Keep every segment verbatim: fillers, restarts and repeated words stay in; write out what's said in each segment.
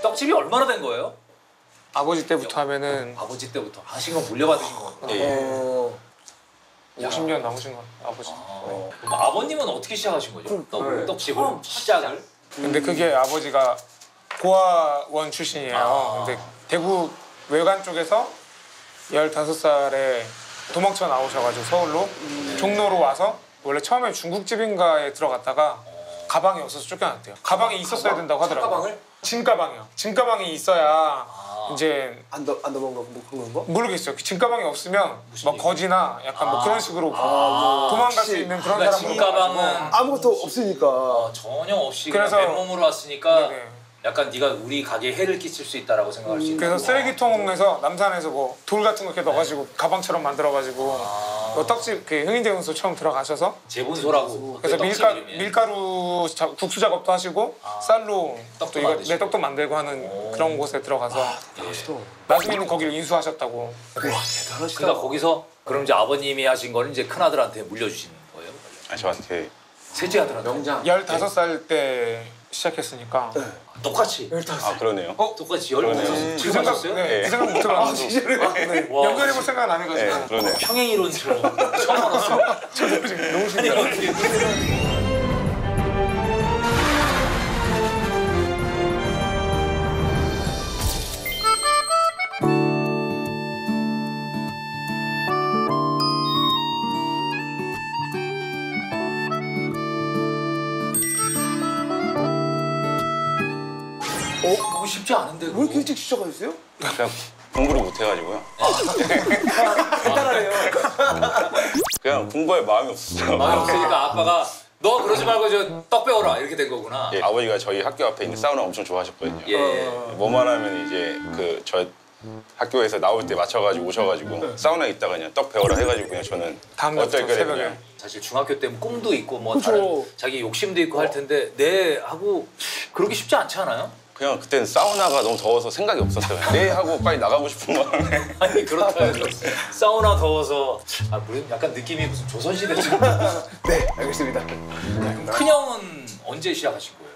떡집이 얼마나 된 거예요? 아버지 때부터 하면은 어, 아버지 때부터 하신 건 물려받으신 거 같아요. 네. 오십 년 남으신 건 아버지. 아, 네. 그럼 아버님은 어떻게 시작하신 거죠? 떡, 네. 떡집을 어, 시작을? 음. 근데 그게 아버지가 고아원 출신이에요. 아. 근데 대구 외관 쪽에서 열다섯 살에 도망쳐 나오셔가지고 서울로 음. 종로로 와서 원래 처음에 중국집인가에 들어갔다가 가방이 없어서 쫓겨났대요. 가방이 가방? 있었어야 된다고 하더라고요. 가방을? 짐가방이요. 짐가방이 있어야 아 이제 안 더 안 더본 거 뭐 그런 거? 모르겠어요. 짐가방이 없으면 막 거지나 약간 아 뭐 그런 식으로 아 도망갈 수 있는 그런 사람. 짐가방은 아무것도 없으니까 어, 전혀 없이 그래서 맨몸으로 왔으니까 네네. 약간 네가 우리 가게에 해를 끼칠 수 있다라고 생각할 음. 수 있는. 그래서 쓰레기통에서 남산에서 뭐 돌 같은 거 이렇게 네. 넣어가지고 가방처럼 만들어가지고 아 뭐 떡집 그 흥인대운소 처음 들어가셔서 재본소라고. 그래서 밀가 이름이에요. 밀가루 자, 국수 작업도 하시고 아 쌀로 떡도 이거 내 떡도 만들고 하는 그런 곳에 들어가서 아, 예. 나중에는 거기를 인수하셨다고. 와 대단하시다. 그러니까 거기서 그럼 이제 아버님이 하신 거는 이제 큰 아들한테 물려주시는 거예요? 아 저한테 셋째 아들한테 명장. 열다섯 살 때. 시작했으니까 네. 똑같이 열다섯 살. 아 그러네요. 어? 똑같이 열다섯 살. 지금 하셨어요? 네. 그 생각 못 해봤는데. 아 진짜로? 네. 연결해볼 생각은 안 해가지고. 네. 그러네요. 평행이론처럼. 처음 알았어요. 저도 지금 너무 신기해요. 어? 그거 쉽지 않은데 왜 이렇게 일찍 시작하셨어요? 그냥 공부를 못해가지고요. 간단하네요. 그냥 공부할 마음이 없었어요. 마음이 없으니까 아빠가 너 그러지 말고 저 떡 배워라 이렇게 된 거구나. 예, 아버지가 저희 학교 앞에 있는 사우나 엄청 좋아하셨거든요. 예. 뭐만 하면 이제 그 저 학교에서 나올 때 맞춰가지고 오셔가지고 사우나에 있다가 그냥 떡 배워라 해가지고 그냥 저는 어떨 거래 그냥. 사실 중학교 때는 꿈도 있고 뭐 그쵸. 다른 자기 욕심도 있고 어. 할 텐데 네 하고 그러기 쉽지 않지 않아요? 그냥 그때는 사우나가 너무 더워서 생각이 없었어요. 네 하고 빨리 나가고 싶은 마음에. 아니 그렇다 해서 사우나 더워서 아 물론 약간 느낌이 무슨 조선시대처럼. 네 알겠습니다. 큰형은 언제 시작하신 거예요?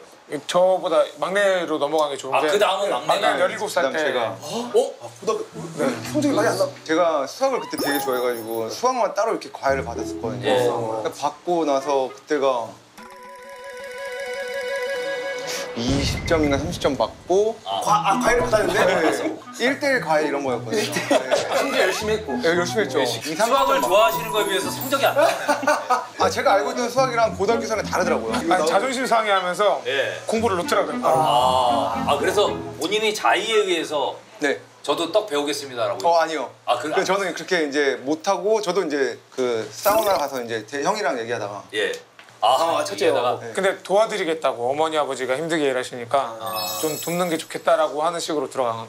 저보다 막내로 넘어간 게 좋은데. 아 그 다음은 막내가 열일곱 살 때. 제가 어? 어? 고등학교? 네. 성적이 많이 안 나. 제가 수학을 그때 되게 좋아해가지고 수학만 따로 이렇게 과외를 받았었거든요. 예. 그러니까 받고 나서 그때가 이십 점인가 삼십 점 받고 아, 과, 아 과외를 받았는데 일 대 일 과외 이런 거였거든요. 일 대 일. 네. 심지어 열심히 했고. 네, 열심히 했죠. 네, 수학을 좋아하시는 거에 비해서 성적이 안 나네요. 아, 제가 알고 있는 수학이랑 고등학교 수학이 다르더라고요. 아니, 자존심 상해하면서 네. 공부를 놓더라고요. 아, 아 그래서 본인의 자의에 의해서 네. 저도 떡 배우겠습니다라고. 어 아니요. 아 그. 그래, 저는 그렇게 이제 못 하고 저도 이제 그 사우나 가서 이제 형이랑 얘기하다가. 예. 아, 아 첫째에다가. 네. 근데 도와드리겠다고 어머니 아버지가 힘들게 일하시니까 아. 좀 돕는 게 좋겠다라고 하는 식으로 들어간.